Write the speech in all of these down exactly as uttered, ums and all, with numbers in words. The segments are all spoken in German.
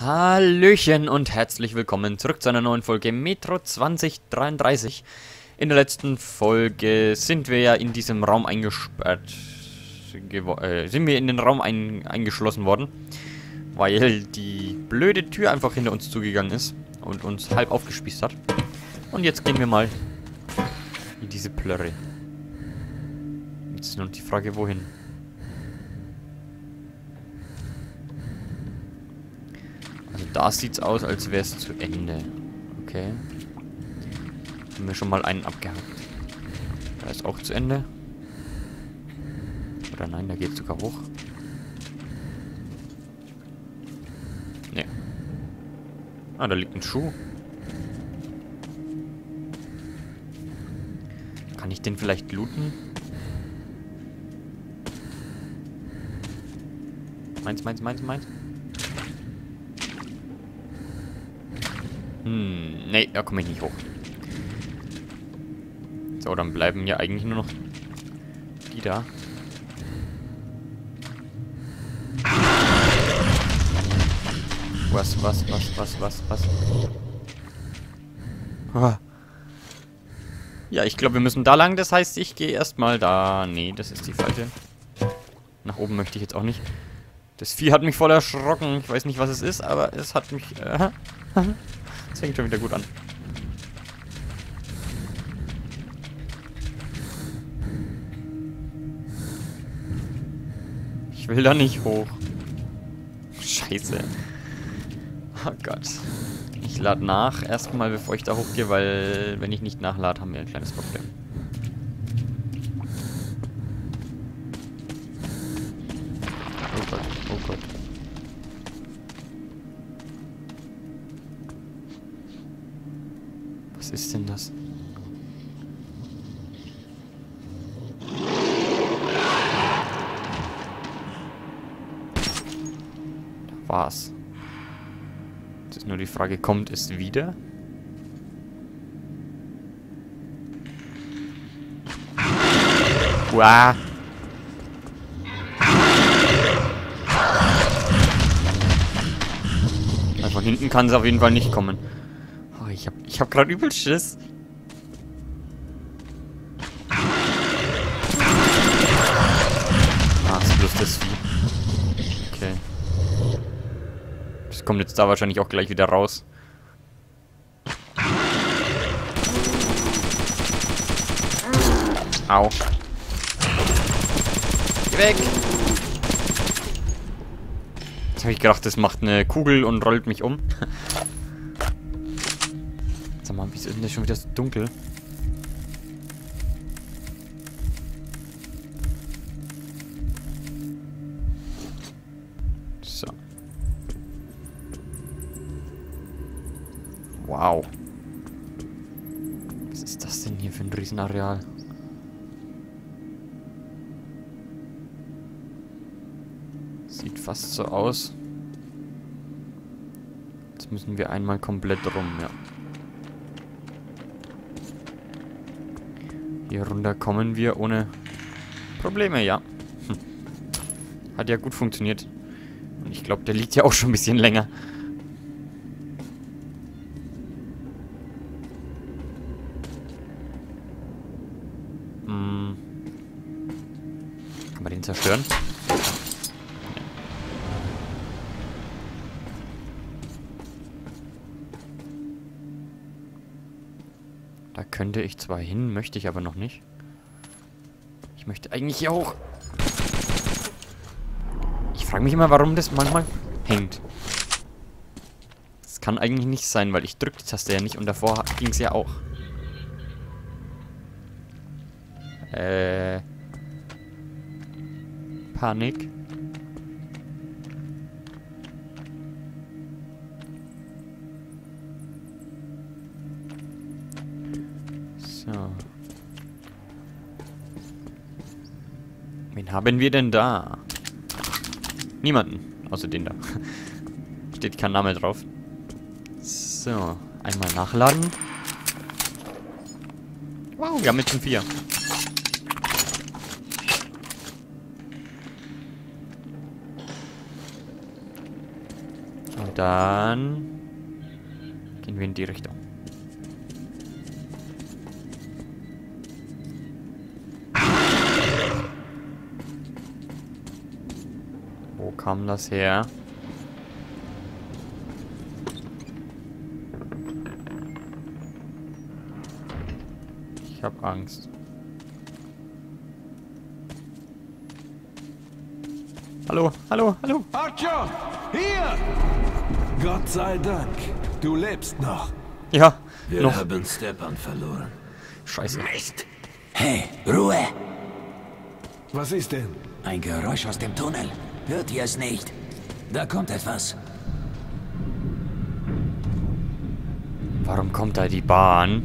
Hallöchen und herzlich willkommen zurück zu einer neuen Folge Metro zwanzig dreiunddreißig. In der letzten Folge sind wir ja in diesem Raum eingesperrt, äh, sind wir in den Raum ein, eingeschlossen worden, weil die blöde Tür einfach hinter uns zugegangen ist und uns halb aufgespießt hat. Und jetzt gehen wir mal in diese Plörre. Jetzt ist nur die Frage, wohin? Da sieht's aus, als wäre es zu Ende. Okay. Haben wir schon mal einen abgehakt. Da ist auch zu Ende. Oder nein, da geht's sogar hoch. Ne. Ah, da liegt ein Schuh. Kann ich den vielleicht looten? Meins, meins, meins, meins. Hm, nee, da komme ich nicht hoch. So, dann bleiben ja eigentlich nur noch die da. Was, was, was, was, was, was? Ah. Ja, ich glaube, wir müssen da lang. Das heißt, ich gehe erstmal da. Nee, das ist die falsche. Nach oben möchte ich jetzt auch nicht. Das Vieh hat mich voll erschrocken. Ich weiß nicht, was es ist, aber es hat mich... Äh, das fängt schon wieder gut an. Ich will da nicht hoch. Scheiße. Oh Gott. Ich lade nach erstmal, bevor ich da hochgehe, weil wenn ich nicht nachlade, haben wir ein kleines Problem. Oh Gott, oh Gott. Was ist denn das? Da war's. Jetzt ist nur die Frage, kommt es wieder? Uah. Also von hinten kann es auf jeden Fall nicht kommen. Ich hab, ich hab gerade übel Schiss. Ah, ist bloß das Vieh. Okay. Das kommt jetzt da wahrscheinlich auch gleich wieder raus. Au. Geh weg! Jetzt habe ich gedacht, das macht eine Kugel und rollt mich um. Mann, wieso ist denn das schon wieder so dunkel? So. Wow. Was ist das denn hier für ein Riesenareal? Sieht fast so aus. Jetzt müssen wir einmal komplett rum, ja. Hier runter kommen wir ohne Probleme, ja. Hm. Hat ja gut funktioniert. Und ich glaube, der liegt ja auch schon ein bisschen länger. Hm. Kann man den zerstören? Da könnte ich zwar hin, möchte ich aber noch nicht. Ich möchte eigentlich hier hoch. Ich frage mich immer, warum das manchmal hängt. Das kann eigentlich nicht sein, weil ich drücke die Taste ja nicht und davor ging es ja auch. Äh. Panik. Wen haben wir denn da? Niemanden, außer den da. Steht kein Name drauf. So, einmal nachladen. Wow, wir haben jetzt schon vier. Und dann gehen wir in die Richtung. Wo kam das her? Ich hab Angst. Hallo, hallo, hallo. Archer, hier! Gott sei Dank, du lebst noch. Ja, wir noch. haben Stepan verloren. Scheiße. Mist. Hey, Ruhe! Was ist denn? Ein Geräusch aus dem Tunnel. Hört ihr es nicht? Da kommt etwas. Warum kommt da die Bahn?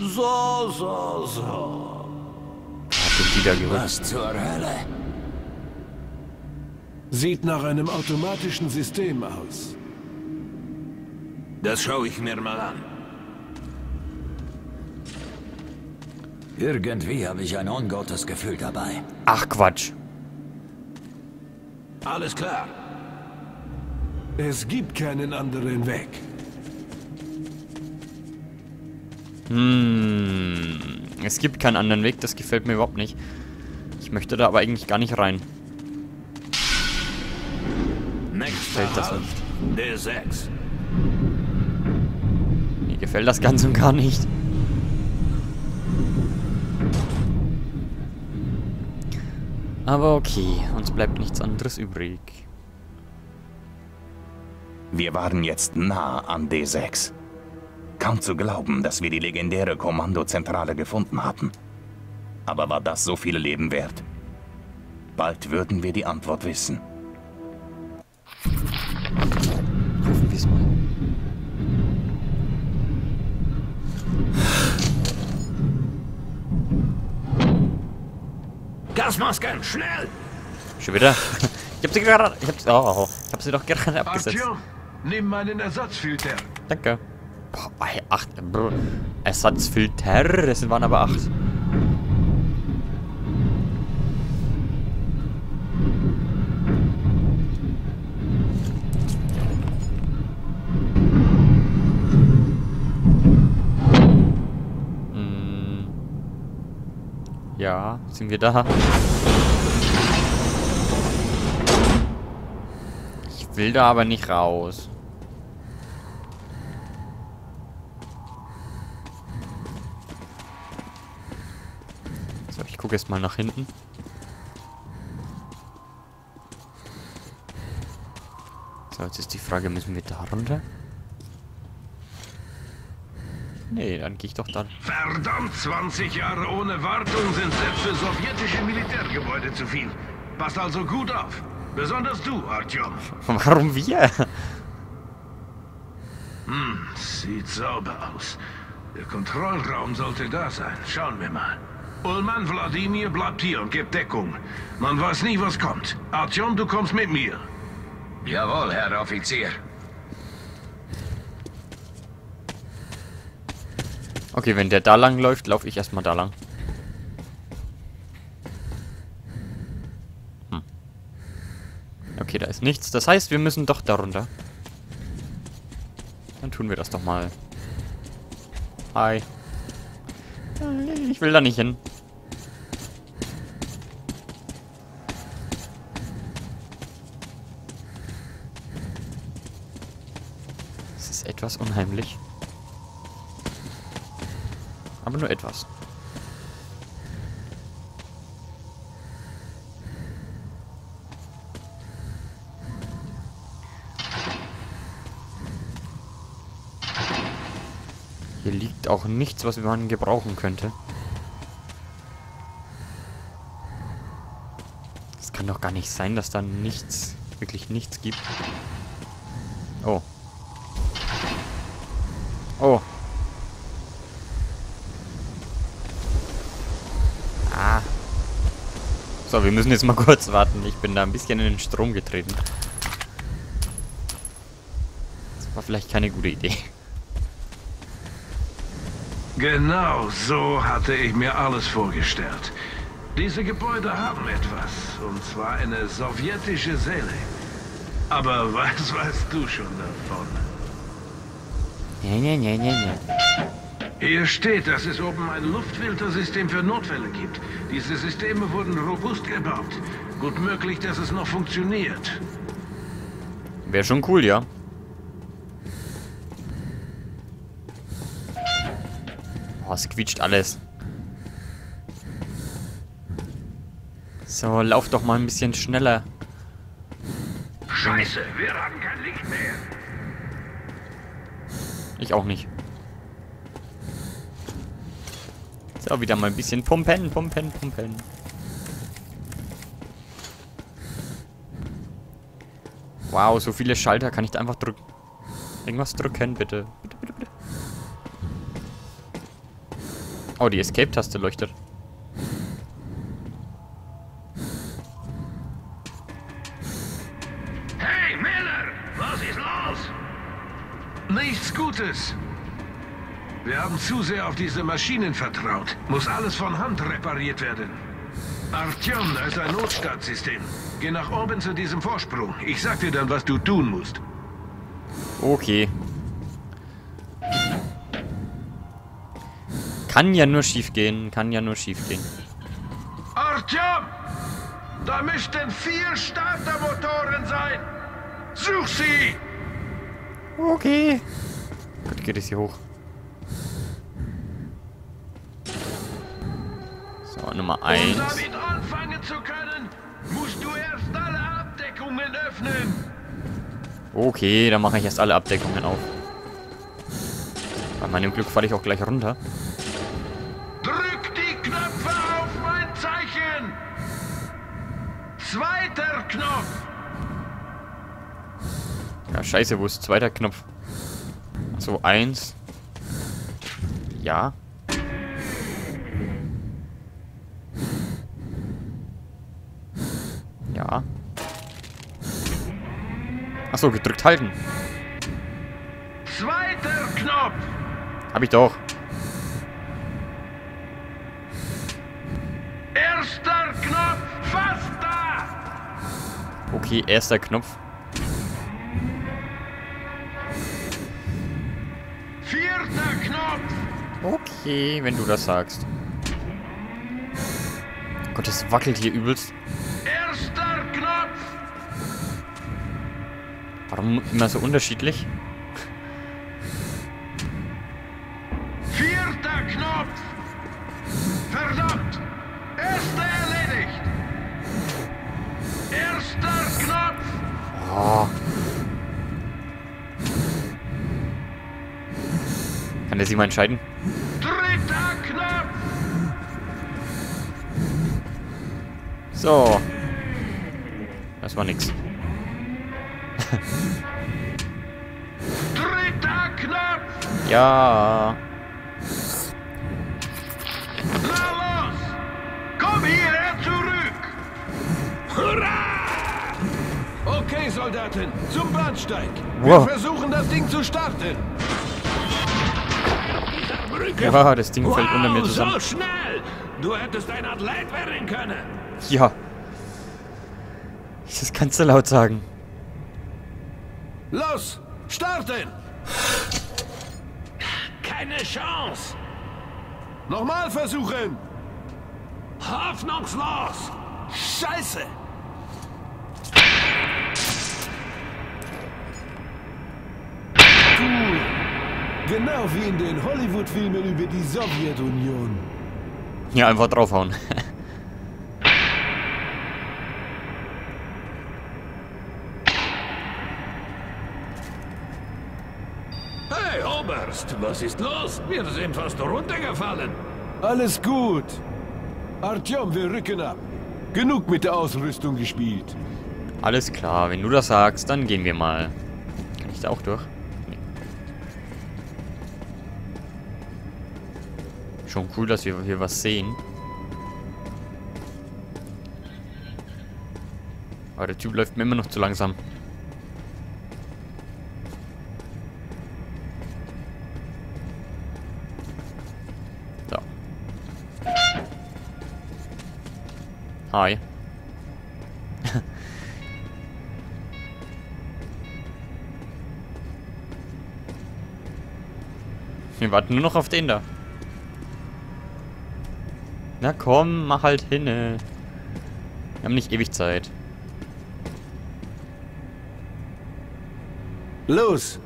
So, so, so. Was zur Hölle? Sieht nach einem automatischen System aus. Das schaue ich mir mal an. Irgendwie habe ich ein ungutes Gefühl dabei. Ach Quatsch. Alles klar. Es gibt keinen anderen Weg. Hm, es gibt keinen anderen Weg, das gefällt mir überhaupt nicht. Ich möchte da aber eigentlich gar nicht rein. Mir gefällt das nicht. Mir gefällt das ganz und gar nicht. Aber okay, uns bleibt nichts anderes übrig. Wir waren jetzt nah an D sechs. Kaum zu glauben, dass wir die legendäre Kommandozentrale gefunden hatten. Aber war das so viele Leben wert? Bald würden wir die Antwort wissen. Rufen wir es mal. Gasmasken, schnell! Schon wieder? Ich hab sie gerade... Ich hab sie, oh, ich hab sie doch gerade abgesetzt. Artyom, nimm meinen Ersatzfilter. Danke. Boah, acht Ersatzfilter, das waren aber acht. Hm. Ja, sind wir da? Ich will da aber nicht raus. Ich gucke jetzt mal nach hinten. So, jetzt ist die Frage, müssen wir da runter? Nee, dann gehe ich doch dann. Verdammt, zwanzig Jahre ohne Wartung sind selbst für sowjetische Militärgebäude zu viel. Passt also gut auf. Besonders du, Artyom. Warum wir? Hm, sieht sauber aus. Der Kontrollraum sollte da sein. Schauen wir mal. Ullmann Vladimir bleibt hier und gibt Deckung. Man weiß nie, was kommt. Artyom, du kommst mit mir. Jawohl, Herr Offizier. Okay, wenn der da lang läuft, laufe ich erstmal da lang. Hm. Okay, da ist nichts. Das heißt, wir müssen doch da runter. Dann tun wir das doch mal. Hi. Ich will da nicht hin. Es ist etwas unheimlich. Aber nur etwas. Hier liegt auch nichts, was man gebrauchen könnte. Das kann doch gar nicht sein, dass da nichts, wirklich nichts gibt. Oh. Oh. Ah. So, wir müssen jetzt mal kurz warten. Ich bin da ein bisschen in den Strom getreten. Das war vielleicht keine gute Idee. Genau so hatte ich mir alles vorgestellt. Diese Gebäude haben etwas, und zwar eine sowjetische Seele. Aber was weißt du schon davon? Nee, nee, nee, nee, nee. Hier steht, dass es oben ein Luftfiltersystem für Notfälle gibt. Diese Systeme wurden robust gebaut. Gut möglich, dass es noch funktioniert. Wäre schon cool, ja. Oh, es quietscht alles. So, lauf doch mal ein bisschen schneller. Scheiße, wir haben kein Licht mehr. Ich auch nicht. So, wieder mal ein bisschen pumpen, pumpen, pumpen. Wow, so viele Schalter kann ich da einfach drücken. Irgendwas drücken, bitte. Bitte, bitte, bitte. Oh, die Escape-Taste leuchtet. Hey, Miller! Was ist los? Nichts Gutes. Wir haben zu sehr auf diese Maschinen vertraut. Muss alles von Hand repariert werden. Artyom, da ist ein Notstartsystem. Geh nach oben zu diesem Vorsprung. Ich sag dir dann, was du tun musst. Okay. Kann ja nur schief gehen. Kann ja nur schief gehen. Artyom! Da müssten vier Startermotoren sein! Such sie! Okay. Gut, geht es hier hoch. So, Nummer eins. Um damit anfangen zu können, musst du erst alle Abdeckungen öffnen. Okay, dann mache ich erst alle Abdeckungen auf. Bei meinem Glück falle ich auch gleich runter. Drück die Knöpfe auf mein Zeichen. Zweiter Knopf. Ja, scheiße, wo ist zweiter Knopf? So, eins. Ja. Ja. Achso, gedrückt halten. Zweiter Knopf. Hab ich doch. Erster Knopf, fast da. Okay, erster Knopf. Vierter Knopf. Okay, wenn du das sagst. Oh Gott, das wackelt hier übelst. Erster Knopf. Warum immer so unterschiedlich? Vierter Knopf. Verdammt. Erster erledigt. Erster Knopf. Oh. Kann der sich mal entscheiden? Dritter Knopf. So. Das war nix. Dritter Knopf. Ja. Na los! Komm hierher zurück! Hurra! Okay, Soldaten, zum Bahnsteig. Wir wow. versuchen, das Ding zu starten. Ja, das Ding wow, fällt unter mir zusammen. So schnell! Du hättest ein Athlet werden können. Ja. Das kannst du laut sagen. Los, starten! Keine Chance! Nochmal versuchen! Hoffnungslos! Scheiße! Cool! Genau wie in den Hollywood-Filmen über die Sowjetunion. Ja, einfach draufhauen. Was ist los? Wir sind fast runtergefallen. Alles gut. Artyom, wir rücken ab. Genug mit der Ausrüstung gespielt. Alles klar, wenn du das sagst, dann gehen wir mal. Kann ich da auch durch? Nee. Schon cool, dass wir hier was sehen. Aber der Typ läuft mir immer noch zu langsam. Hi. Wir warten nur noch auf den da. Na komm, mach halt hin. Wir haben nicht ewig Zeit. Los!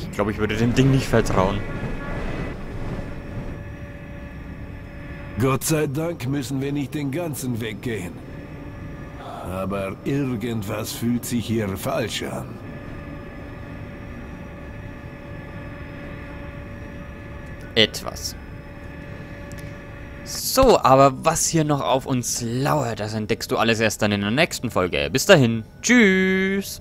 Ich glaube, ich würde dem Ding nicht vertrauen. Gott sei Dank müssen wir nicht den ganzen Weg gehen. Aber irgendwas fühlt sich hier falsch an. Etwas. So, aber was hier noch auf uns lauert, das entdeckst du alles erst dann in der nächsten Folge. Bis dahin. Tschüss.